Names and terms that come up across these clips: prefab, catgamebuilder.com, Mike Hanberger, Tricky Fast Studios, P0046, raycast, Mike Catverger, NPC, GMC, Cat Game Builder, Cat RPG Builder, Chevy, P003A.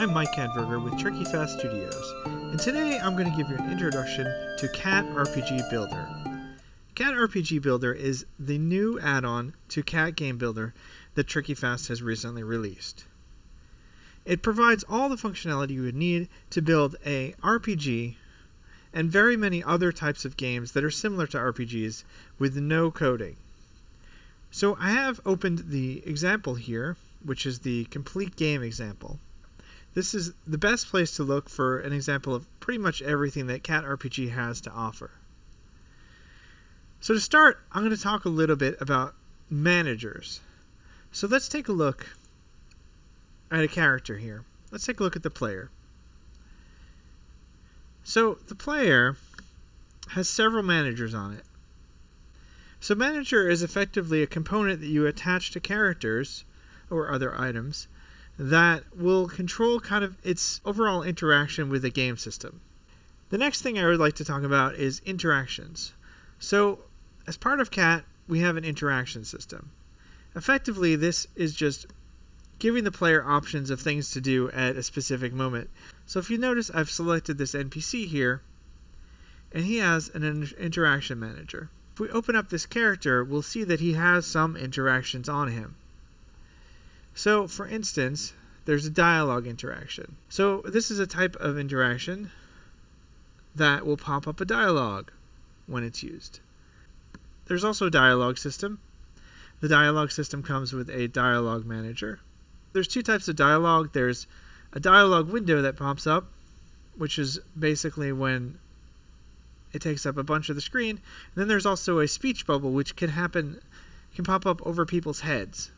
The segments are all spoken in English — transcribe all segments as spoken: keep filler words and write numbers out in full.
I'm Mike Catverger with Tricky Fast Studios, and today I'm going to give you an introduction to Cat R P G Builder. Cat R P G Builder is the new add-on to Cat Game Builder that Tricky Fast has recently released. It provides all the functionality you would need to build a R P G and very many other types of games that are similar to R P Gs with no coding. So I have opened the example here, which is the complete game example. This is the best place to look for an example of pretty much everything that Cat R P G has to offer. So to start, I'm going to talk a little bit about managers. So let's take a look at a character here. Let's take a look at the player. So the player has several managers on it. So manager is effectively a component that you attach to characters or other items that will control kind of its overall interaction with the game system. The next thing I would like to talk about is interactions. So as part of Cat, we have an interaction system. Effectively, this is just giving the player options of things to do at a specific moment. So if you notice, I've selected this N P C here, and he has an interaction manager. If we open up this character, we'll see that he has some interactions on him. So, for instance, there's a dialogue interaction. So this is a type of interaction that will pop up a dialogue when it's used. There's also a dialogue system. The dialogue system comes with a dialogue manager. There's two types of dialogue. There's a dialogue window that pops up, which is basically when it takes up a bunch of the screen. And then there's also a speech bubble, which can happen, can pop up over people's heads.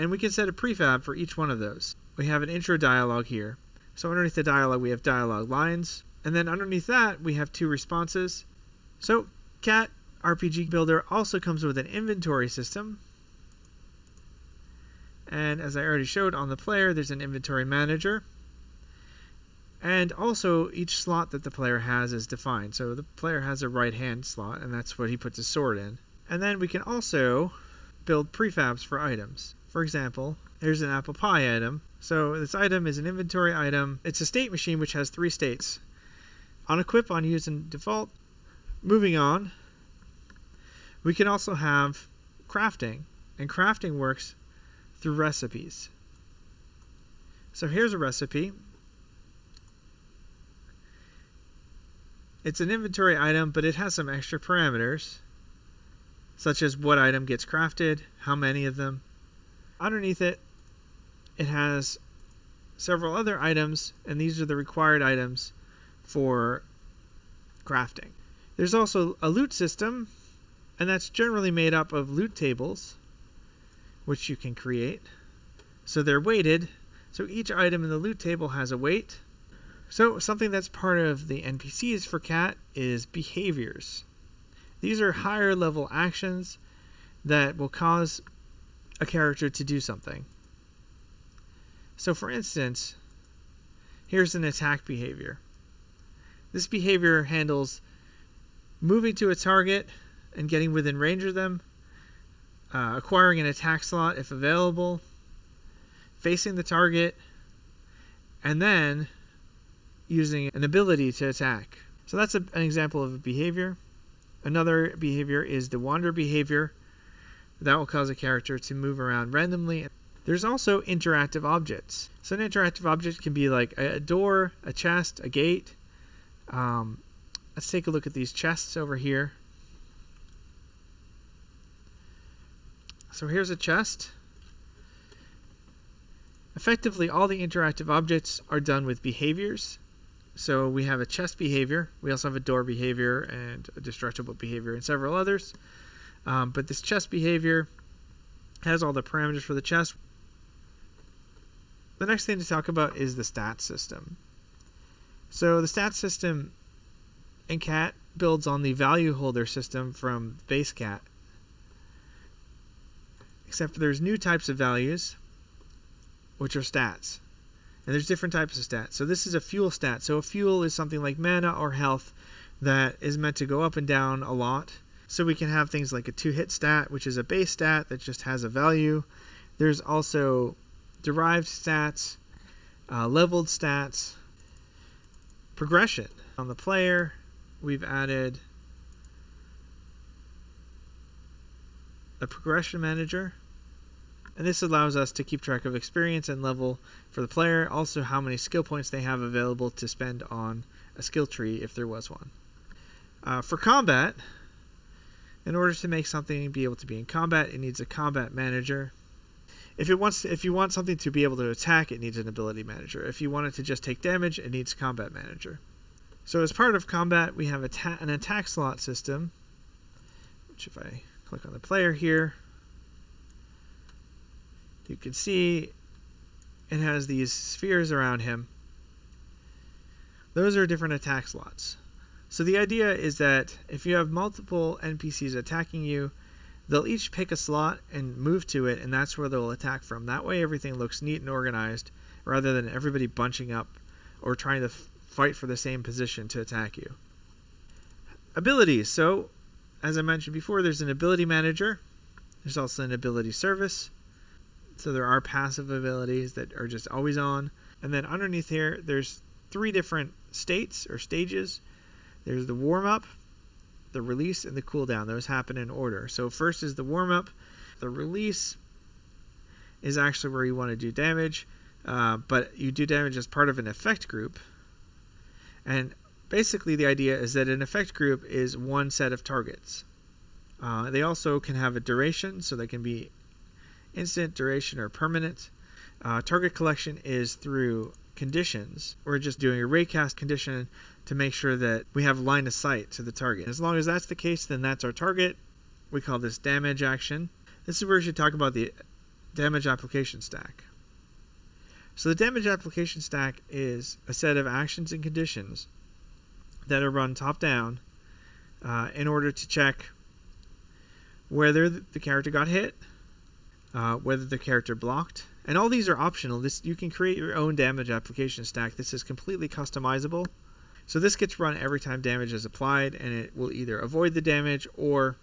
And we can set a prefab for each one of those. We have an intro dialogue here. So underneath the dialogue, we have dialogue lines. And then underneath that, we have two responses. So Cat R P G Builder also comes with an inventory system. And as I already showed on the player, there's an inventory manager. And also each slot that the player has is defined. So the player has a right hand slot, and that's what he puts his sword in. And then we can also build prefabs for items. For example, here's an apple pie item. So this item is an inventory item. It's a state machine which has three states. On equip, on use, and default. Moving on, we can also have crafting. And crafting works through recipes. So here's a recipe. It's an inventory item, but it has some extra parameters, such as what item gets crafted, how many of them. Underneath it, it has several other items, and these are the required items for crafting. There's also a loot system, and that's generally made up of loot tables, which you can create. So they're weighted, so each item in the loot table has a weight. So something that's part of the N P Cs for Cat is behaviors. These are higher level actions that will cause a character to do something. So for instance, here's an attack behavior. This behavior handles moving to a target and getting within range of them, uh, acquiring an attack slot if available, facing the target, and then using an ability to attack. So that's a, an example of a behavior. Another behavior is the wander behavior. That will cause a character to move around randomly. There's also interactive objects. So an interactive object can be like a door, a chest, a gate. Um, let's take a look at these chests over here. So here's a chest. Effectively, all the interactive objects are done with behaviors. So we have a chest behavior. We also have a door behavior and a destructible behavior and several others. Um, but this chest behavior has all the parameters for the chest. The next thing to talk about is the stat system. So the stat system in Cat builds on the value holder system from base Cat, except there's new types of values, which are stats. And there's different types of stats. So this is a fuel stat. So a fuel is something like mana or health that is meant to go up and down a lot. So we can have things like a two-hit stat, which is a base stat that just has a value. There's also derived stats, uh, leveled stats, progression. On the player, we've added a progression manager, and this allows us to keep track of experience and level for the player, also how many skill points they have available to spend on a skill tree if there was one. Uh, for combat, in order to make something be able to be in combat, it needs a combat manager. If it wants to, if you want something to be able to attack, it needs an ability manager. If you want it to just take damage, it needs combat manager. So as part of combat, we have atta- an attack slot system, which if I click on the player here, you can see it has these spheres around him. Those are different attack slots. So the idea is that if you have multiple N P Cs attacking you, they'll each pick a slot and move to it, and that's where they'll attack from. That way everything looks neat and organized, rather than everybody bunching up or trying to fight for the same position to attack you. Abilities. So as I mentioned before, there's an ability manager. There's also an ability service. So there are passive abilities that are just always on. And then underneath here, there's three different states or stages. There's the warm-up, the release, and the cooldown. Those happen in order. So first is the warm-up. The release is actually where you want to do damage, uh, but you do damage as part of an effect group. And basically the idea is that an effect group is one set of targets. Uh, they also can have a duration, so they can be instant, duration, or permanent. Uh, target collection is through conditions. We're just doing a raycast condition to make sure that we have line of sight to the target. As long as that's the case, then that's our target. We call this damage action. This is where we should talk about the damage application stack. So the damage application stack is a set of actions and conditions that are run top-down uh, in order to check whether the character got hit, uh, whether the character blocked, and all these are optional. This, you can create your own damage application stack. This is completely customizable. So this gets run every time damage is applied, and it will either avoid the damage or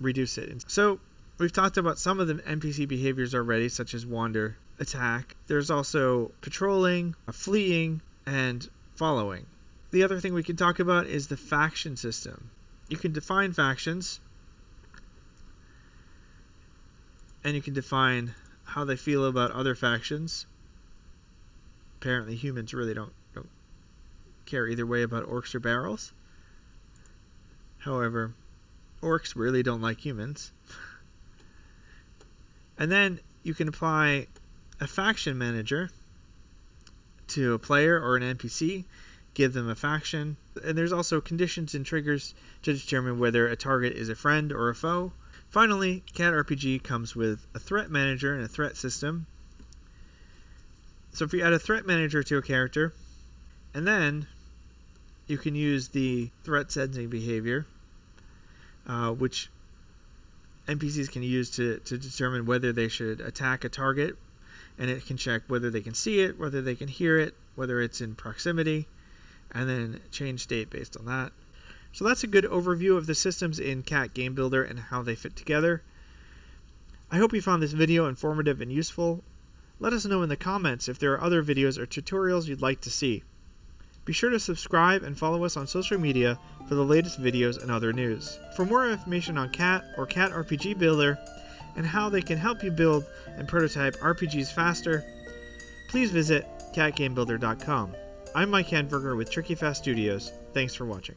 reduce it. So we've talked about some of the N P C behaviors already, such as wander, attack. There's also patrolling, fleeing, and following. The other thing we can talk about is the faction system. You can define factions, and you can define how they feel about other factions. Apparently humans really don't, don't care either way about orcs or barrels. However, orcs really don't like humans. And then you can apply a faction manager to a player or an N P C, give them a faction. And there's also conditions and triggers to determine whether a target is a friend or a foe. Finally, Cat R P G comes with a threat manager and a threat system. So if you add a threat manager to a character, and then you can use the threat sensing behavior, uh, which N P Cs can use to, to determine whether they should attack a target, and it can check whether they can see it, whether they can hear it, whether it's in proximity, and then change state based on that. So that's a good overview of the systems in Cat Game Builder and how they fit together. I hope you found this video informative and useful. Let us know in the comments if there are other videos or tutorials you'd like to see. Be sure to subscribe and follow us on social media for the latest videos and other news. For more information on Cat or Cat R P G Builder and how they can help you build and prototype R P Gs faster, please visit cat game builder dot com. I'm Mike Hanberger with Tricky Fast Studios. Thanks for watching.